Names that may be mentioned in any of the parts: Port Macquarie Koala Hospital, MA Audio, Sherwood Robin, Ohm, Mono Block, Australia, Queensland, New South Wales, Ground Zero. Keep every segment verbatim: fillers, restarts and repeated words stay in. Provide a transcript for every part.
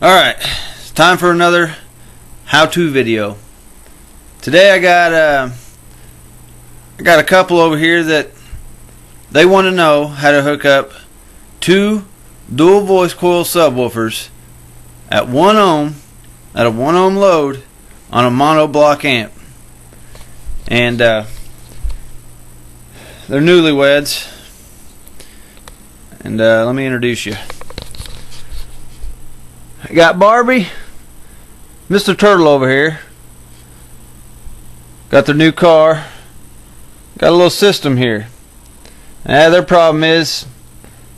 Alright, it's time for another how-to video. Today I got uh, I got a couple over here that they want to know how to hook up two dual voice coil subwoofers at one ohm at a one ohm load on a mono block amp. And uh, they're newlyweds. And uh, let me introduce you. I got Barbie, Mister Turtle over here. Got their new car. Got a little system here. And their problem is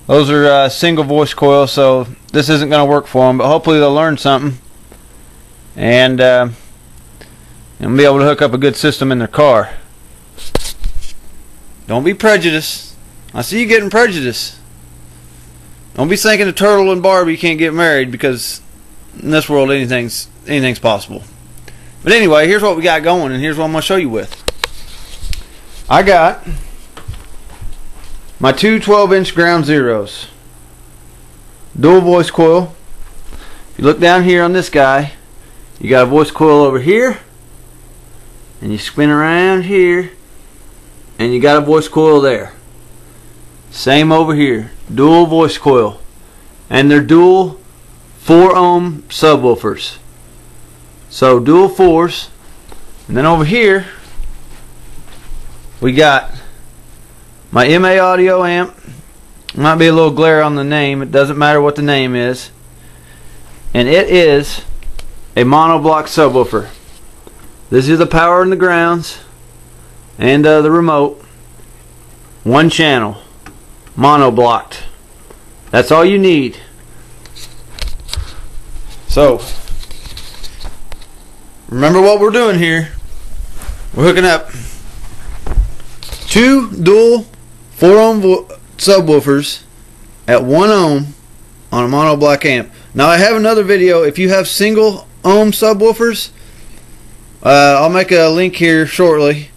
those are uh, single voice coils, so this isn't going to work for them. But hopefully they'll learn something and uh, and be able to hook up a good system in their car. Don't be prejudiced. I see you getting prejudiced. Don't be thinking the Turtle and Barbie can't get married, because in this world anything's anything's possible. But anyway, here's what we got going, and here's what I'm going to show you with. I got my two twelve inch Ground Zeros. Dual voice coil. If you look down here on this guy, you got a voice coil over here, and you spin around here, and you got a voice coil there. Same over here, dual voice coil, and they're dual four ohm subwoofers, so dual fours. And then over here we got my M A Audio amp. Might be a little glare on the name, it doesn't matter what the name is, and it is a monoblock subwoofer. This is the power and the grounds and uh, the remote, one channel, mono blocked. That's all you need. So remember what we're doing here. We're hooking up two dual four ohm subwoofers at one ohm on a mono block amp. Now I have another video. If you have single ohm subwoofers, uh, I'll make a link here shortly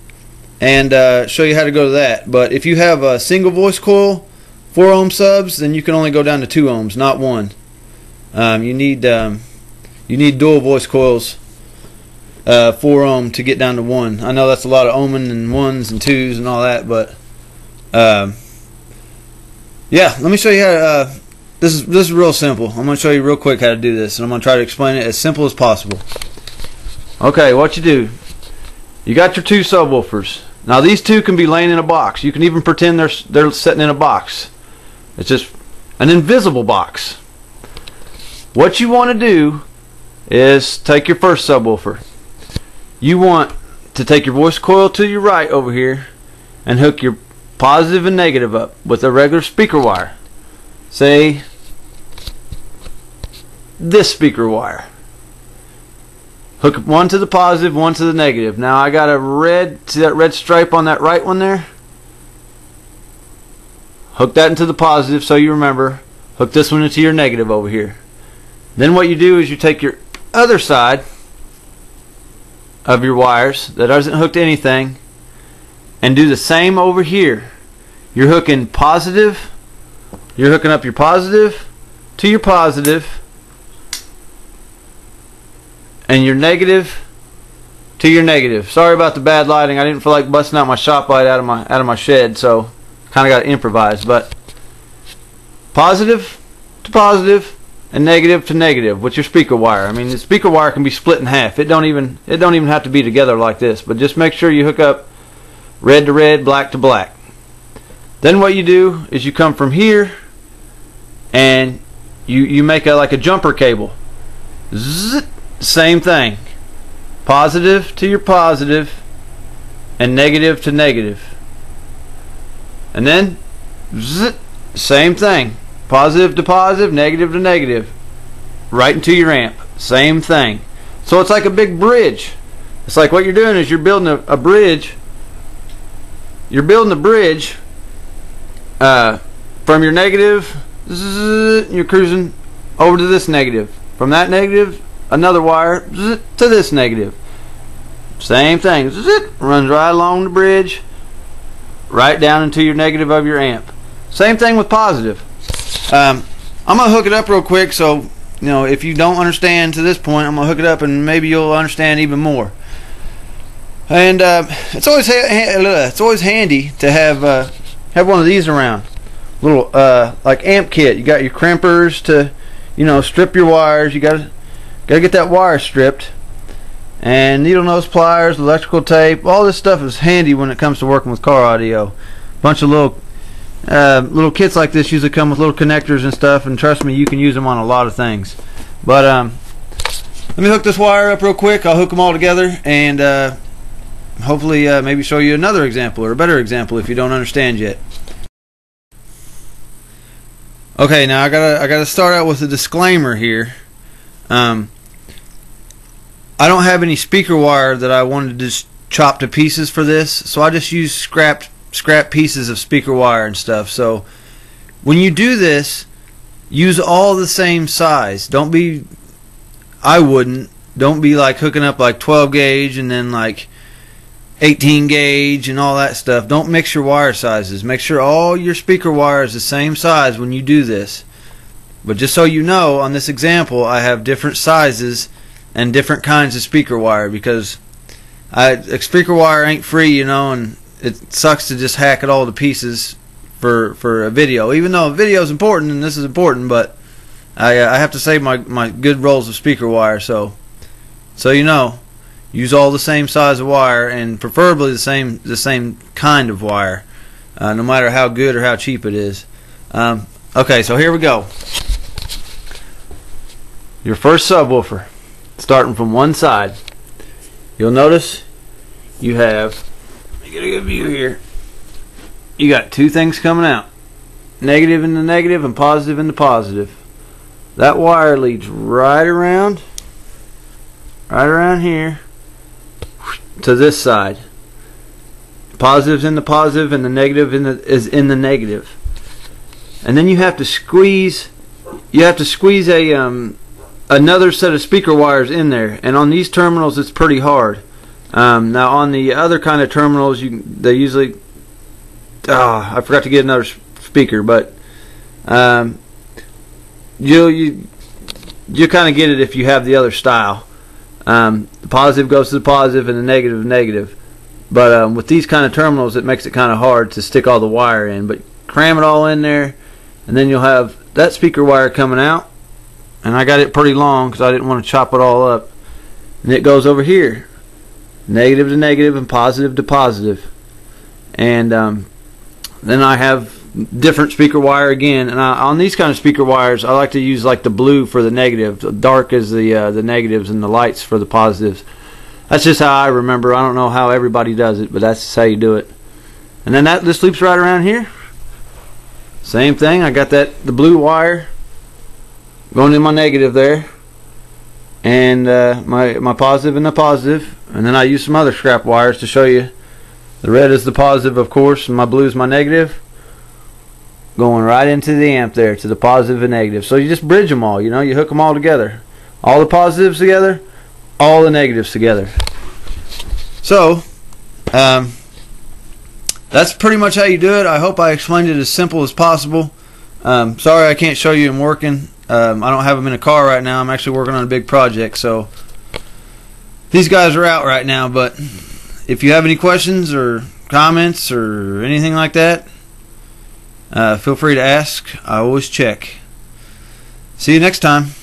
and uh, show you how to go to that. But if you have a single voice coil four ohm subs, then you can only go down to two ohms, not one. Um, you need um, you need dual voice coils uh, four ohm to get down to one. I know that's a lot of ohming and ones and twos and all that, but um, yeah, let me show you how to, uh, this is this is real simple. I'm gonna show you real quick how to do this, and I'm gonna try to explain it as simple as possible. Okay, what you do, you got your two subwoofers. Now these two can be laying in a box. You can even pretend they're they're sitting in a box. It's just an invisible box. What you want to do is take your first subwoofer. You want to take your voice coil to your right over here and hook your positive and negative up with a regular speaker wire. Say this speaker wire. Hook one to the positive, one to the negative. Now I got a red, see that red stripe on that right one there? Hook that into the positive so you remember. Hook this one into your negative over here. Then what you do is you take your other side of your wires that isn't hooked to anything and do the same over here. You're hooking positive, you're hooking up your positive to your positive, and your negative to your negative. Sorry about the bad lighting. I didn't feel like busting out my shop light out of my out of my shed, so kind of got to improvise. But positive to positive and negative to negative with your speaker wire. I mean, the speaker wire can be split in half. It don't even it don't even have to be together like this. But just make sure you hook up red to red, black to black. Then what you do is you come from here and you you make a like a jumper cable. Zzzz. Same thing, positive to your positive and negative to negative, and then zzz, same thing, positive to positive, negative to negative, right into your amp, same thing. So it's like a big bridge. It's like what you're doing is you're building a, a bridge you're building a bridge uh, from your negative, zzz, you're cruising over to this negative, from that negative another wire to this negative, same thing, runs right along the bridge right down into your negative of your amp. Same thing with positive. um, I'm gonna hook it up real quick so you know, if you don't understand to this point, I'm going to hook it up and maybe you'll understand even more. And uh, it's always ha it's always handy to have uh, have one of these around. Little uh, like amp kit. You got your crimpers to, you know, strip your wires. You gotta gotta get that wire stripped. And needle nose pliers, electrical tape, all this stuff is handy when it comes to working with car audio. Bunch of little uh, little kits like this usually come with little connectors and stuff. And trust me, you can use them on a lot of things. But um, let me hook this wire up real quick. I'll hook them all together and uh, hopefully uh, maybe show you another example or a better example if you don't understand yet. Okay, now I gotta I gotta start out with a disclaimer here. Um, I don't have any speaker wire that I wanted to just chop to pieces for this, so I just use scrap scrap pieces of speaker wire and stuff. So when you do this, use all the same size. Don't be I wouldn't don't be like hooking up like twelve gauge and then like eighteen gauge and all that stuff. Don't mix your wire sizes. Make sure all your speaker wire is the same size when you do this. But just so you know, on this example I have different sizes and different kinds of speaker wire because I speaker wire ain't free, you know, and it sucks to just hack it all to pieces for for a video. Even though a video is important and this is important, but I uh, I have to save my my good rolls of speaker wire. So so you know, use all the same size of wire and preferably the same the same kind of wire, uh, no matter how good or how cheap it is. Um, okay, so here we go. Your first subwoofer, starting from one side. You'll notice you have, let me get a good view here, you got two things coming out, negative into negative and positive into positive. That wire leads right around right around here to this side. Positive's in the positive and the negative in the, is in the negative. And then you have to squeeze you have to squeeze a um, another set of speaker wires in there, and on these terminals it's pretty hard. Um, now on the other kind of terminals you they usually ah, I forgot to get another speaker, but um, you'll, you you kind of get it if you have the other style. Um, the positive goes to the positive and the negative negative. But um, with these kind of terminals it makes it kind of hard to stick all the wire in, but cram it all in there and then you'll have that speaker wire coming out, and I got it pretty long because I didn't want to chop it all up, and it goes over here, negative to negative and positive to positive. And um, then I have different speaker wire again, and I, on these kind of speaker wires I like to use like the blue for the negative, the dark is the uh, the negatives and the lights for the positives. That's just how I remember. I don't know how everybody does it, but that's how you do it. And then that this loops right around here, same thing. I got that the blue wire going in my negative there, and uh, my, my positive and the positive, and then I use some other scrap wires to show you. The red is the positive, of course, and my blue is my negative, going right into the amp there to the positive and negative. So you just bridge them all, you know, you hook them all together, all the positives together, all the negatives together. So um, that's pretty much how you do it. I hope I explained it as simple as possible. Um, sorry I can't show you them working. um, I don't have them in a car right now. I'm actually working on a big project, so these guys are out right now. But if you have any questions or comments or anything like that, Uh, feel free to ask. I always check. See you next time.